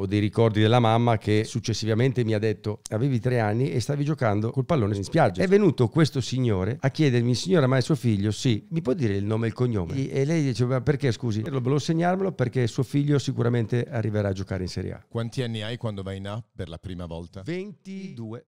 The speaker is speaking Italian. ho dei ricordi della mamma che successivamente mi ha detto: avevi 3 anni e stavi giocando col pallone in spiaggia. È venuto questo signore a chiedermi: signora, ma è suo figlio? Sì. Mi può dire il nome e il cognome? E lei diceva: perché, scusi? Volevo segnarmelo perché suo figlio sicuramente arriverà a giocare in Serie A. Quanti anni hai quando vai in A per la prima volta? 22.